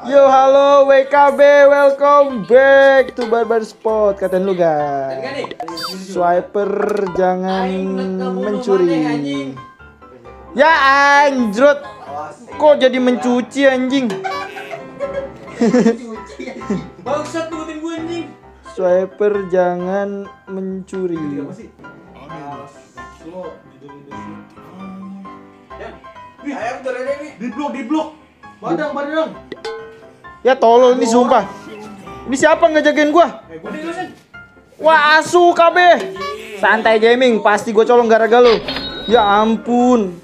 Yo halo WKB, welcome back to Barbar Spot. Katain lu guys, swiper jangan mencuri. Ya anjrot, kok jadi mencuci anjing. Bangsat nurutin gue anjing. Swiper jangan mencuri. Di blok. Badang. Ya tolol ini sumpah. Ini siapa ngejagain gua? Wah asu KB. Santai gaming, pasti gua colong gara-gara lu. Ya ampun.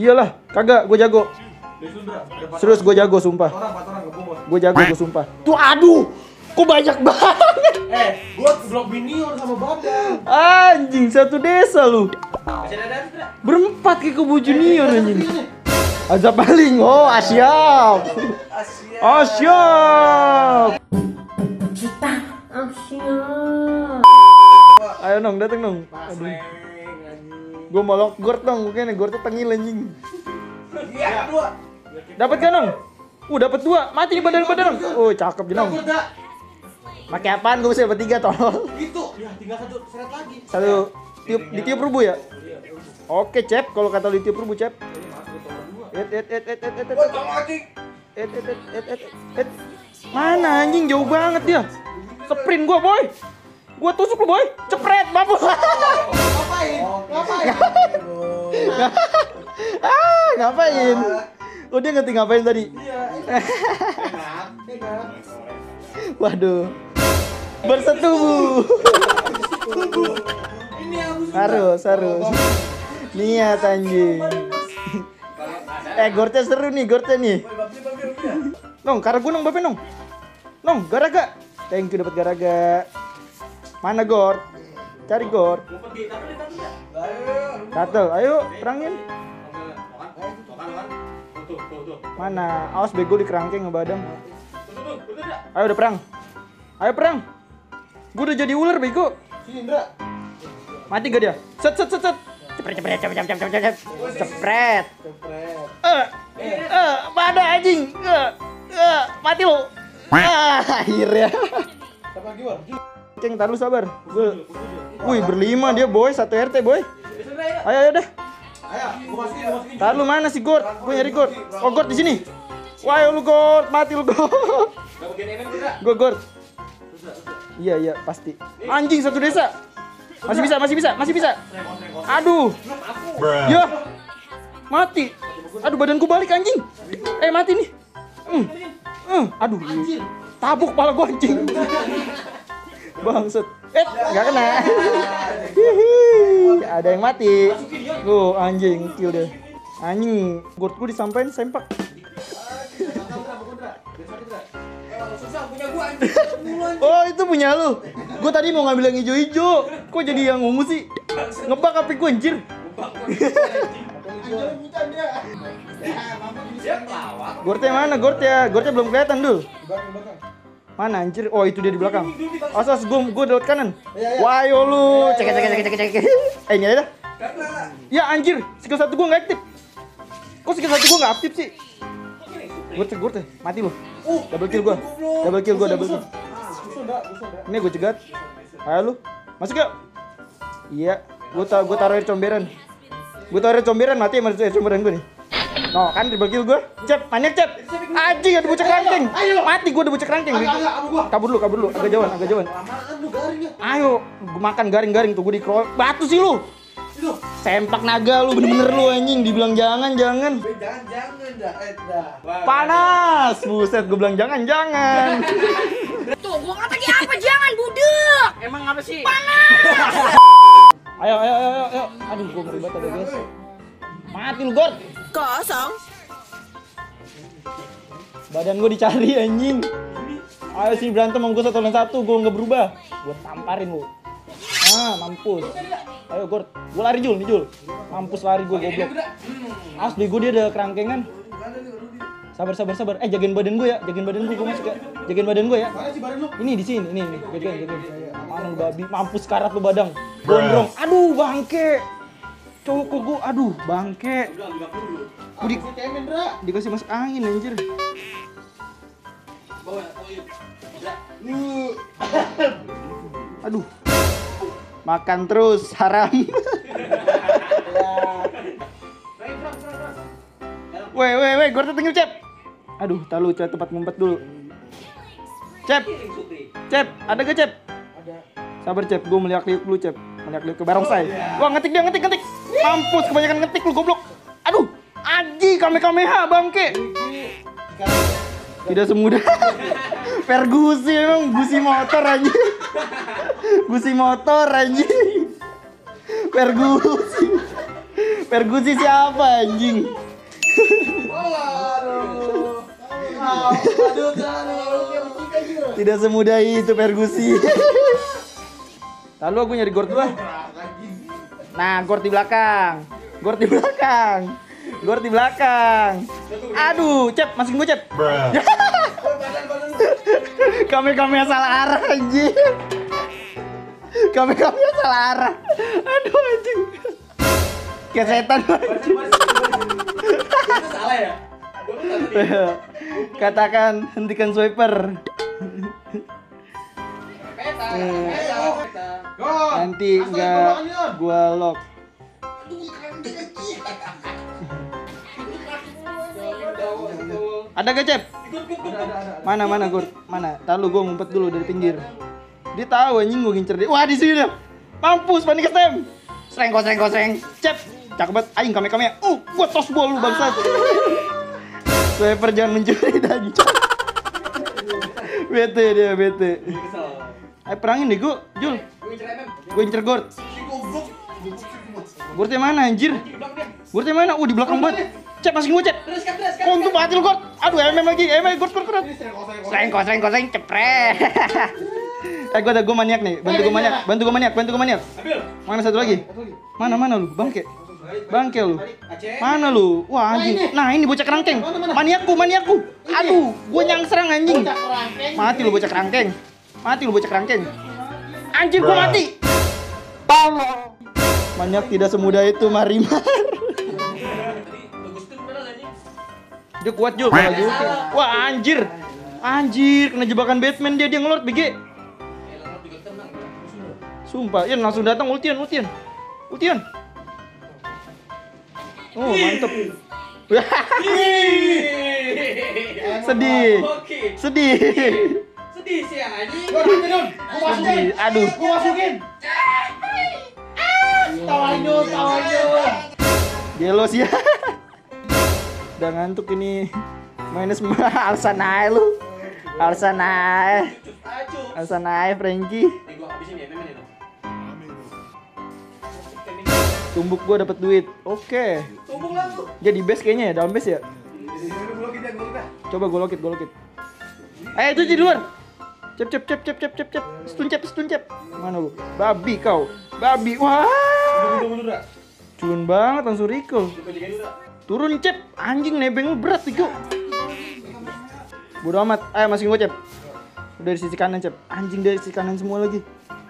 Iyalah, kagak gua jago. Serius gua jago sumpah. Gua jago sumpah. Tuh aduh. Kok banyak banget? Gua blok binior sama Badang. Anjing, satu desa lu. Berempat kayak kubu junior anjing. Ada paling, oh asyap. Kita asyap. Ayo nong, dateng nong. Aduh. Gue mau lock gord nong, mungkin gordnya tengil anjing. Iya, dua. Dapat kan nong? Dapat dua. Mati di badan. Cakep nong. Pakai apaan? Gue bisa dapat tiga tolol. Itu. Ya, tinggal satu seret lagi. Satu. Ditiup rubuh ya? Oke, Cep. Kalau kata ditiup rubuh, Cep. Mana anjing jauh banget dia. Sprint gua, boy. Gua tusuk lu, boy. Cepret, mampus. Ngapain? Oh, dia ngerti ngapain tadi. Waduh. Bersetubuh. Harus. Niat anjing. Gortnya seru nih, gortnya nih. Nong, karena gue nong, bapak nong. Nong, garaga. Thank you, dapat garaga. Mana gort? Cari gort. Satu, ayo, terangin. Mana? Awas bego di kerangkeng ngebadang. Ayo udah perang. Gue udah jadi ular bego. Mati gak dia? Set. Cepret. Pada anjing. Mati lu. Akhirnya. Ceng, taruh sabar. Wih, berlima dia, boy. Satu RT, boy. Ayo deh. Taruh mana sih, Gord? Gue nyari Gord. Oh, Gord di sini. Wah, lu Gord, mati lu Gord. Gue Gord. Iya, pasti. Anjing satu desa. Masih bisa. Aduh. Ya. Mati. Aduh, badanku balik anjing. Mati nih. Aduh. Tabuk kepala gua anjing. Bangset. Enggak kena. Ada yang mati. Anjing kill deh. Anjing, gordku disampain sempak. Oh, itu punya lu. Gue tadi mau ngambil yang hijau-hijau. Kok jadi yang ungu sih? Ngebak api gue anjir. Gortnya mana? Gortnya belum kelihatan dulu. Mana anjir? Oh, itu dia di belakang. Asas gue lewat kanan. Wayo lu. Cek. Ini aja dah. Ya anjir, skill 1 gue nggak aktif. Kok skill 1 gue nggak aktif sih? Gortnya mati lu. Double kill gue. Ini gue cegat. Ayo lu. Masuk yuk. Iya, gue taruh air comberan. Mati sama air comberan gue nih. No, kan double kill gue. Cep, maniak Cep. Anjing, ada bocah kerangkeng. Mati gue ada bocah kerangkeng. Kabur dulu. Agak jauhan. Ayo, gue makan garing-garing tuh gue dikeroyok. Batu sih lu. Sempak naga lu, bener-bener lu anjing. Dibilang jangan. Panas, buset. Gue bilang jangan. Tuh, gue kata dia apa jangan, budek. Emang apa sih? Panas. Ayo. Aduh, gue berlibat ada guys. Mati lu, Gord. Kosong. Badan gue dicari anjing. Ayo sih berantem sama gue satu lawan satu, gue nggak berubah. Gue tamparin lu. Mampus. Ayo Gord, gue lari Jul. Mampus lari gue goblok. Asli gue dia ada kerangkengan. Sabar. Jagain badan gue ya, gue masuk ya. Ini di sini, ini. Jagain. Mana babi, mampus karat lu badang. Gondrong. Aduh, bangke. Cowok gue, aduh, bangke. Dikasih masuk angin anjir. Aduh. Makan terus haram. Weh, gua tertinggal, Cep. Aduh, tahu cari tempat ngumpet dulu. Cep, ada gak, Cep? Ada. Sabar, Cep, gua melihat-lihat dulu, Cep. Melihat-lihat ke barongsai. Wah, ngetik dia, ngetik. Mampus, kebanyakan ngetik lu, goblok. Aduh, aji kame-kameha, bangke. Tidak semudah Fergusi, emang gusi motor aja. Fergusi siapa anjing? Tidak semudah itu Fergusi. Lalu aku nyari gord dulu. Nah, gord di belakang. Aduh, Cep, masukin gua, Cep. Kami salah arah anjing. Kami salah arah. Aduh anjing. Kesetan anjing. Itu salah ya? Katakan hentikan swiper. Nanti enggak gua lock. Ada gak, Cep? Mana Gord? Mana? Tahu gua ngumpet dulu dari pinggir. Dia tahu anjing gua ngincer dia. Wah, di sini dah. Mampus, panik stem. Sreng. Cep. Cakep banget aing kame-kame. Gua tos bol lu bangsat. Swiper jangan mencuri dan. Bete dia, bete. Ayo perangin deh gua, Jul. Gua ngincer Gord. Gordnya mana anjir? Gordnya mana? Di belakang banget. Cep, masukin gua, Cep. Untung mati lu, Gord. Aduh, MM lagi, Gord. Sreng, cepret. Gua maniak nih. Bantu gua maniak. Ambil. Mana satu lagi? Mana lu? Bangke lu. Mana lu? Wah, anjing. Nah, ini bocah kerangkeng. Maniakku. Aduh, gua nyangserang anjing. Mati lu bocah kerangkeng. Anjir, gua mati. Tolong. Maniak tidak semudah itu, Marimar. Dia kuat juga. Wah, anjir, kena jebakan Batman dia ngelord BG. Sumpah, Ian langsung datang ultian. Oh, mantep. Sedih sih anjing. Gua masukin. Tawain dong. Gelo sih. Udah ngantuk ini. Minus Alsanai Frankie. Tumbuk gua dapat duit. Oke. Tumbuk langsung. Jadi base kayaknya ya, dalam base ya. Coba golokit. Ayo itu di luar. Cep. Stun cep. Mana lu? Babi kau. Wah. Cun banget langsung recall. Turun, Cep. Anjing, nebeng lu berat sih gua. Bodoh amat. Ayo masukin gua, Cep. Udah dari sisi kanan, Cep. Anjing dari sisi kanan semua lagi.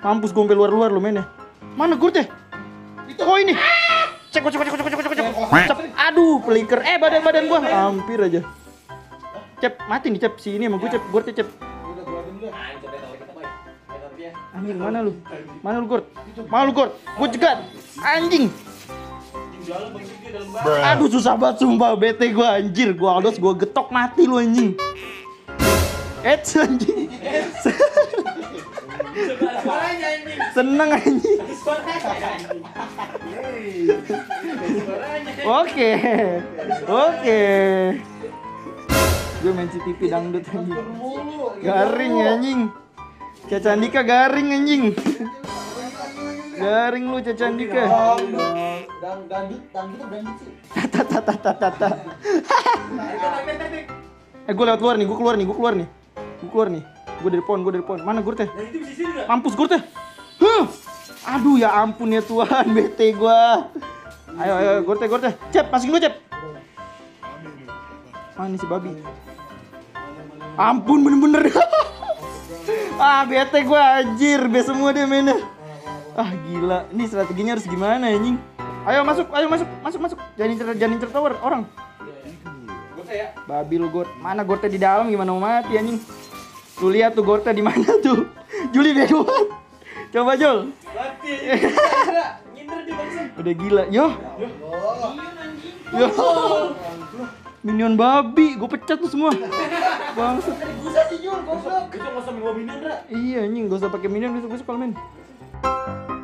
Mampus gua sampai luar-luar lu mainnya. Mana Gord ya? Itu kok ini. Cek. Aduh, pelinker. Badan gua hampir aja. Cep, mati nih, Cep. Sini sama gua, Cep. Gord, Cep. Anjing, mana lu, Gord? Gua cegat. Anjing. Aduh, susah banget sumpah, bete gua anjir. Gua aldos, gua getok mati lu anjing. Anjing. Seneng anjing. Oke. Gua main CTP dangdut anjing. Garing anjing. Caca Andika garing anjing. Garing lu Caca Andika. Dangdut sih. Tata. Gua keluar nih. Gua dari pohon. Mana Gord teh? Mampus Gord teh. Huh. Aduh ya ampun ya Tuhan, bete gua. Ayo Gord teh. Cep, masukin gua, Cep. Mana si babi? Ampun bener-bener. Bete gua anjir, be semua dia mainnya. Gila. Ini strateginya harus gimana anjing? Ayo masuk. Jangan incer tower orang. Babi lu Gord. Mana Gord di dalam gimana mau mati anjing? Lu lihat tuh Gorta di mana tuh? Juli bego banget. Coba Jul. Mati. Ngindar di bangsa. Udah gila. Yo. Yo. Minion babi, gue pecat tuh semua. Bangsa. Bisa sih Jul, goblok. Itu enggak usah minion, Ra. Iya anjing, enggak usah pakai minion, besok-besok kalau main.